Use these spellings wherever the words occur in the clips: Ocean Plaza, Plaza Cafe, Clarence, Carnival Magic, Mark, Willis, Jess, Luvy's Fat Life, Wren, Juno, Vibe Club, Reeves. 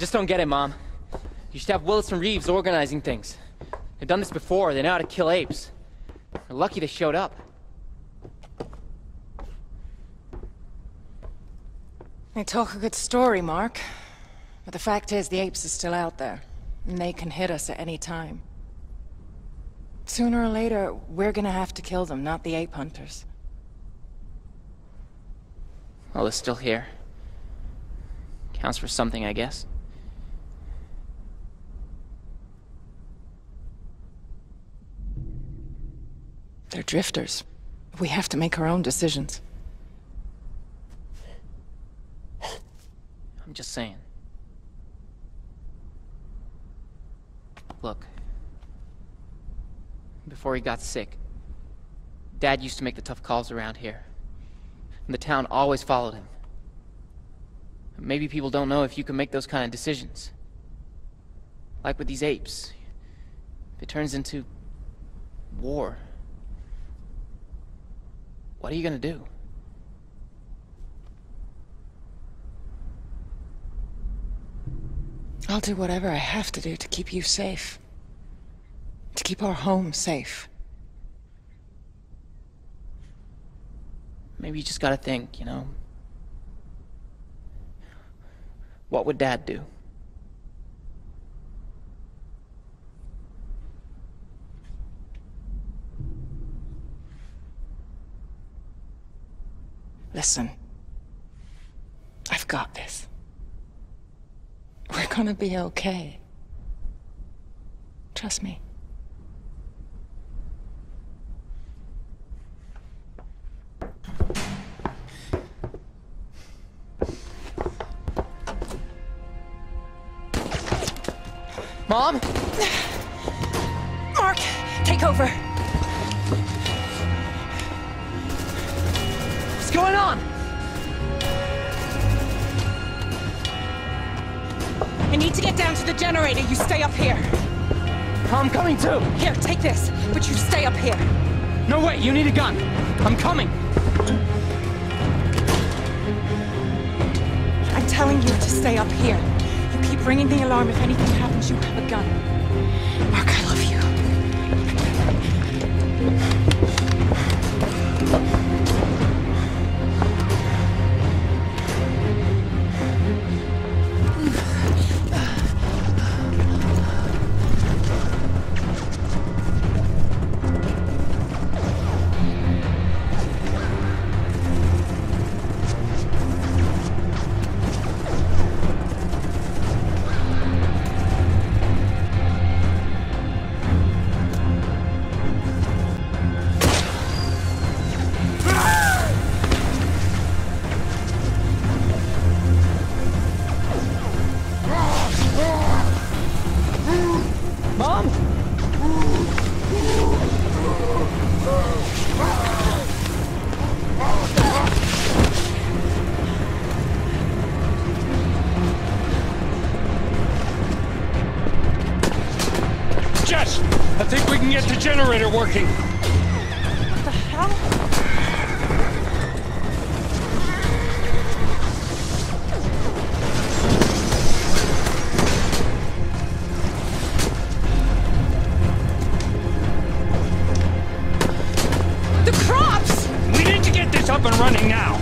just don't get it, Mom. You should have Willis and Reeves organizing things. They've done this before. They know how to kill apes. We're lucky they showed up. They talk a good story, Mark. But the fact is, the apes are still out there. And they can hit us at any time. Sooner or later, we're gonna have to kill them, not the ape hunters. Well, they're still here. Counts for something, I guess. They're drifters. We have to make our own decisions. I'm just saying. Look. Before he got sick, Dad used to make the tough calls around here. And the town always followed him. Maybe people don't know if you can make those kind of decisions. Like with these apes. If it turns into war, what are you gonna do? I'll do whatever I have to do to keep you safe. To keep our home safe. Maybe you just gotta think, you know? What would Dad do? Listen. I've got this. We're gonna be okay. Trust me. Mom? Mark, take over. What's going on? I need to get down to the generator. You stay up here. I'm coming too. Here, take this, but you stay up here. No way, you need a gun. I'm coming. I'm telling you to stay up here. Keep ringing the alarm. If anything happens, you have a gun. Mark, I love you. Jess, I think we can get the generator working. What the hell? The crops! We need to get this up and running now.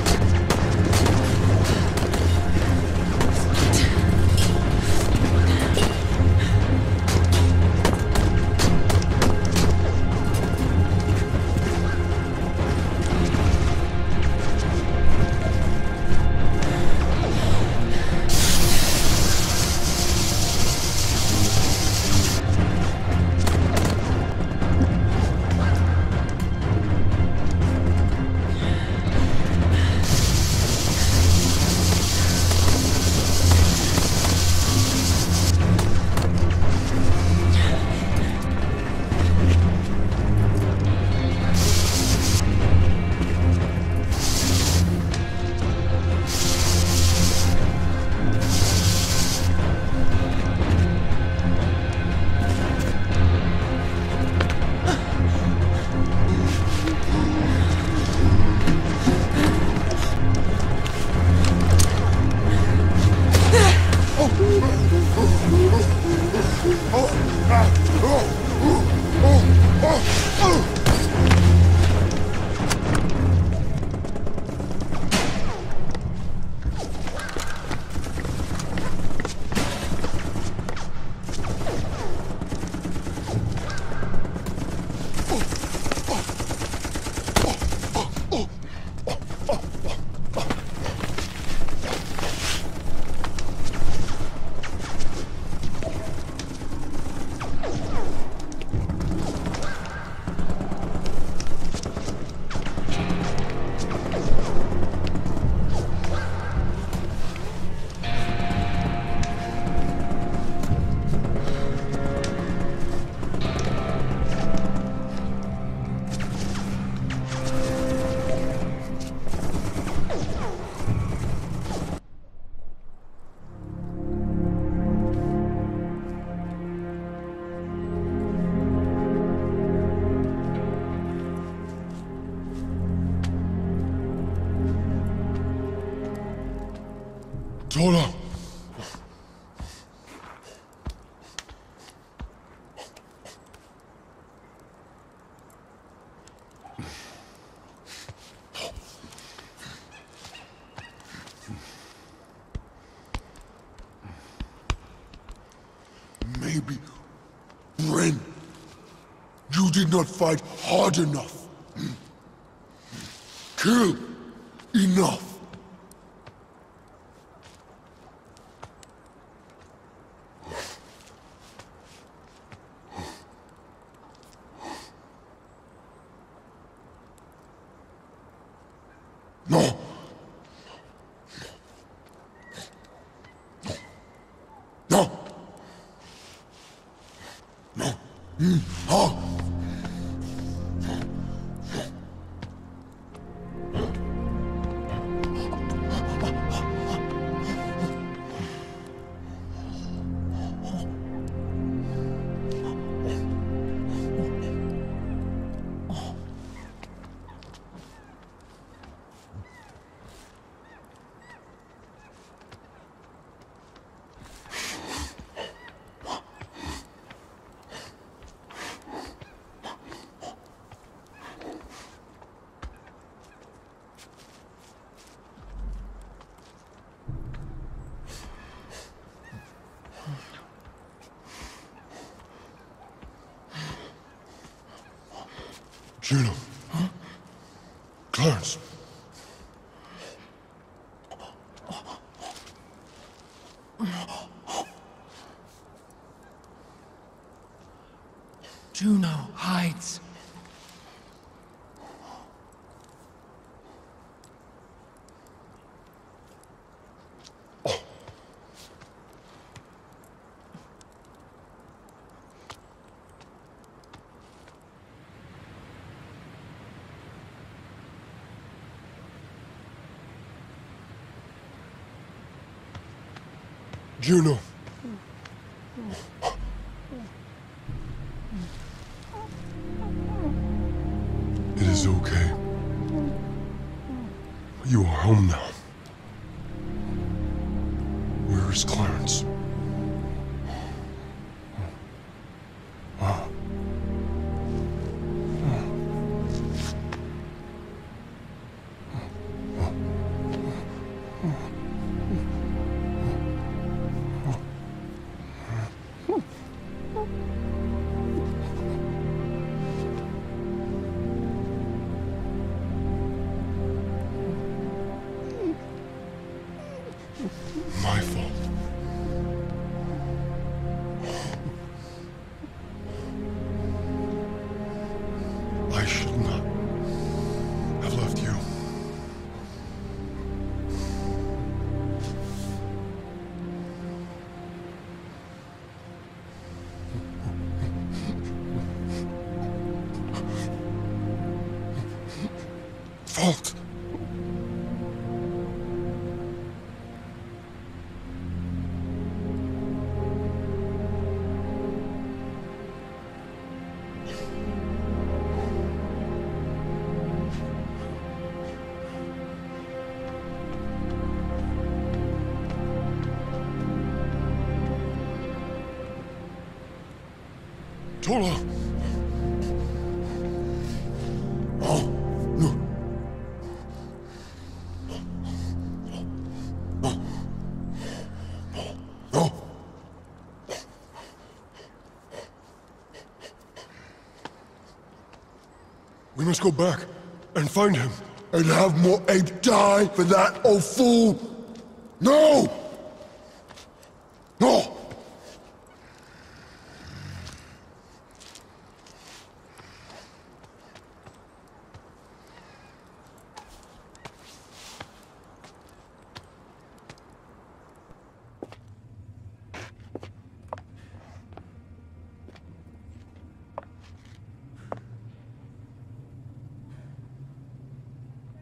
So long. Maybe, Wren, you did not fight hard enough. Kill enough. Juno. Huh? Clarence. Juno hides. Juno. It is okay. You are home now. Where is Clarence? Wow. My fault. I should not have left you. Fault. Tola! Oh, no. No. We must go back and find him and have more ape die for that, oh fool! No! No!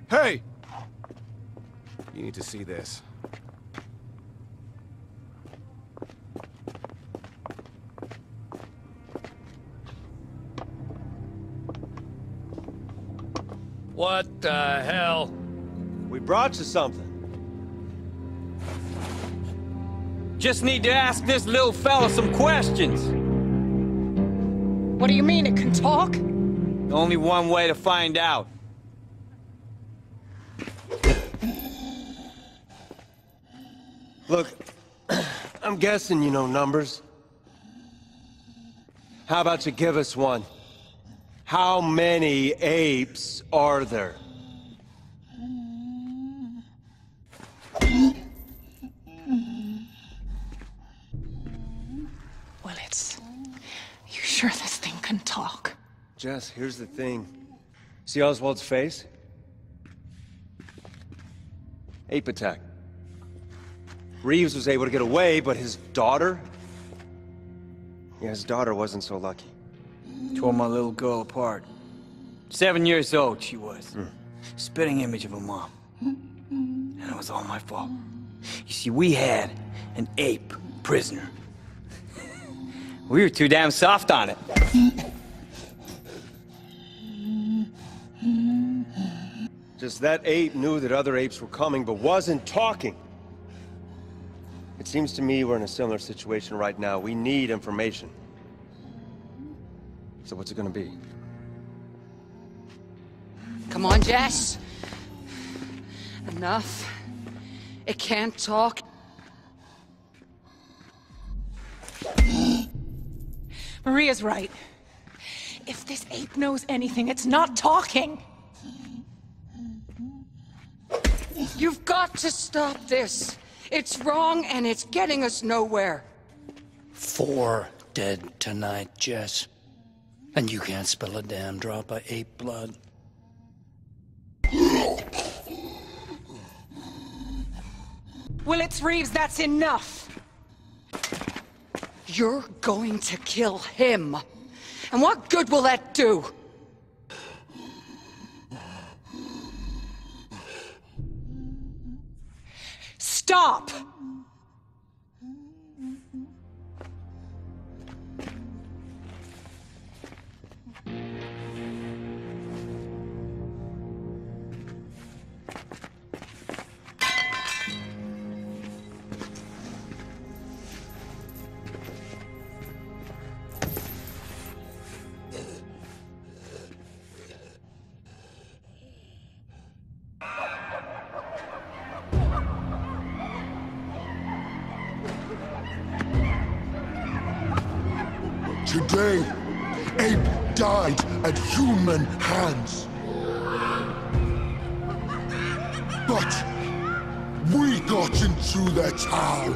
Hey! You need to see this. What the hell? We brought you something. Just need to ask this little fella some questions. What do you mean it can talk? Only one way to find out. Look, I'm guessing you know numbers. How about you give us one? How many apes are there? Willis, you sure this thing can talk? Jess, here's the thing. See Oswald's face? Ape attack. Reeves was able to get away, but his daughter? Yeah, his daughter wasn't so lucky. Tore my little girl apart. 7 years old she was. Spitting image of her mom. And it was all my fault. You see, we had an ape prisoner. We were too damn soft on it. Just that ape knew that other apes were coming, but wasn't talking. It seems to me we're in a similar situation right now. We need information. So what's it gonna be? Come on, Jess. Enough. It can't talk. Maria's right. If this ape knows anything, it's not talking. You've got to stop this. It's wrong and it's getting us nowhere. 4 dead tonight, Jess. And you can't spill a damn drop of ape blood. Well, it's Reeves, that's enough. You're going to kill him. And what good will that do? Stop! Today, ape died at human hands. But we got into their town,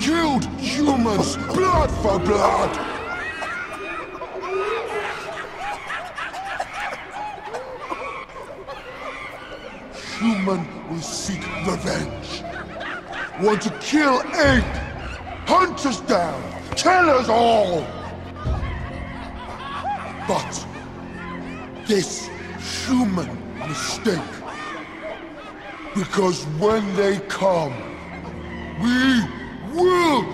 killed humans, blood for blood. Human will seek revenge. Want to kill ape? Hunt us down, kill us all. But this human mistake, because when they come, we will